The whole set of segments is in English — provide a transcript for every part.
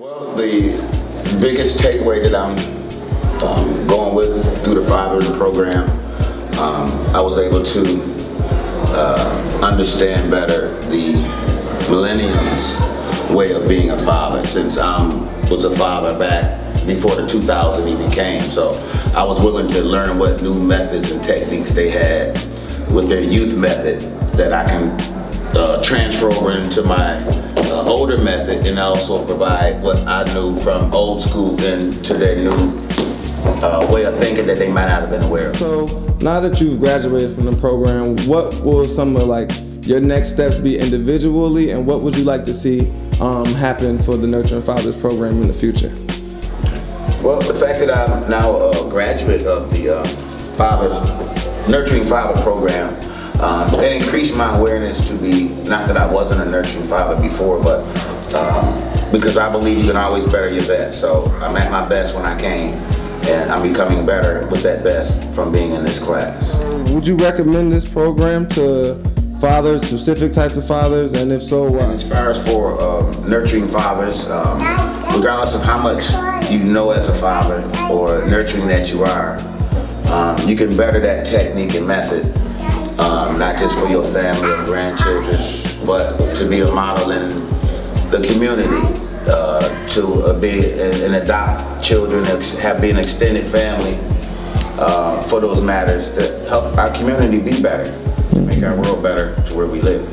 Well, the biggest takeaway that I'm going with through the Fathers Program, I was able to understand better the millennium's way of being a father, since I was a father back before the 2000 even came. So I was willing to learn what new methods and techniques they had with their youth method that I can transfer over into my older method, and also provide what I knew from old school into their new way of thinking that they might not have been aware of. So now that you've graduated from the program, what will some of like your next steps be individually, and what would you like to see happen for the Nurturing Fathers program in the future? Well, the fact that I'm now a graduate of the Nurturing Fathers program, it increased my awareness to be, not that I wasn't a nurturing father before, but because I believe you can always better your best. So I'm at my best when I came, and I'm becoming better with that best from being in this class. Would you recommend this program to fathers, specific types of fathers, and if so, why? As far as for nurturing fathers, regardless of how much you know as a father or nurturing that you are, you can better that technique and method. Not just for your family and grandchildren, but to be a model in the community, to be and adopt children, have been an extended family for those matters that help our community be better, make our world better to where we live.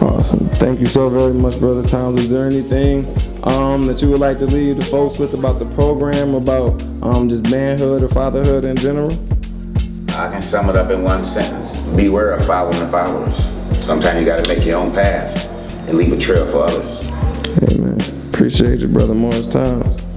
Awesome. Thank you so very much, Brother Towns. Is there anything that you would like to leave the folks with about the program, about just manhood or fatherhood in general? I can sum it up in one sentence. Beware of following the followers. Sometimes you got to make your own path and leave a trail for others. Hey man, appreciate you, Brother Morris Towns.